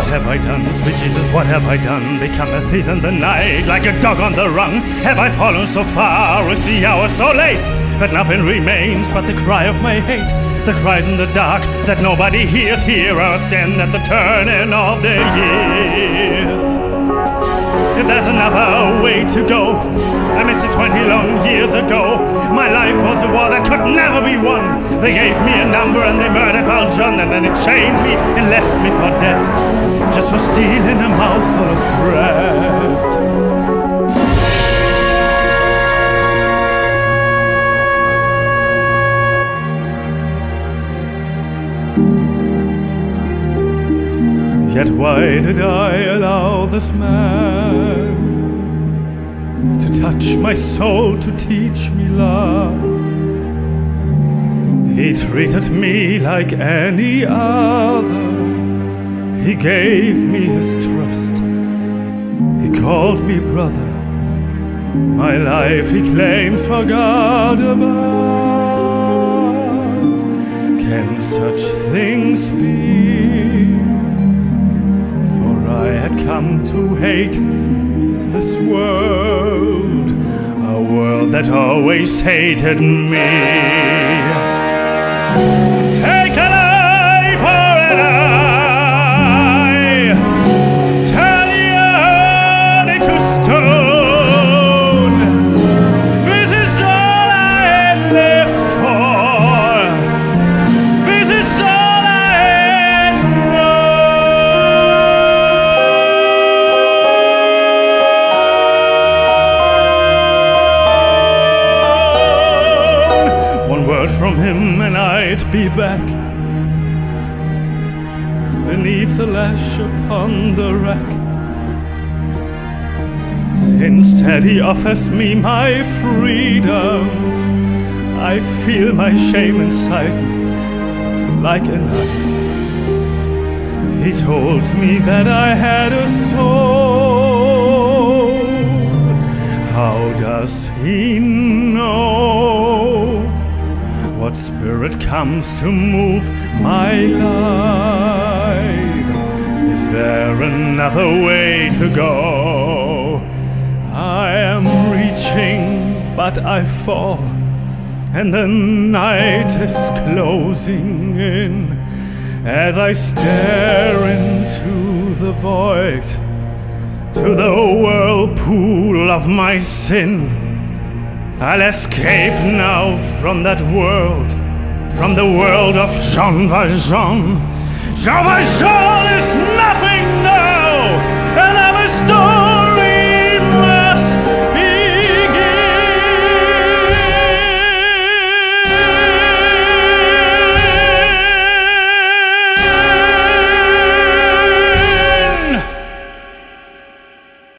What have I done, sweet Jesus, what have I done? Become a thief in the night, like a dog on the run. Have I fallen so far, is the hour so late? But nothing remains but the cry of my hate. The cries in the dark that nobody hears. Here I'll stand at the turning of the years. If there's another way to go, I missed it 20 long years ago. My life was a war that could never be won. They gave me a number and they murdered Valjean, and then it chained me and left me for dead, just for stealing a mouthful of bread. Yet why did I allow this man to touch my soul, to teach me love? He treated me like any other. He gave me his trust. He called me brother. My life he claims for God above. Can such things be? I had come to hate this world, a world that always hated me. Take an eye for an eye, turn your heart into stone. This is all I had left for, this is all. From him and I'd be back beneath the lash upon the rack. Instead he offers me my freedom. I feel my shame inside me like a knife. He told me that I had a soul. How does he know what spirit comes to move my life? Is there another way to go? I am reaching, but I fall, and the night is closing in. As I stare into the void, to the whirlpool of my sin, I'll escape now from that world, from the world of Jean Valjean. Jean Valjean is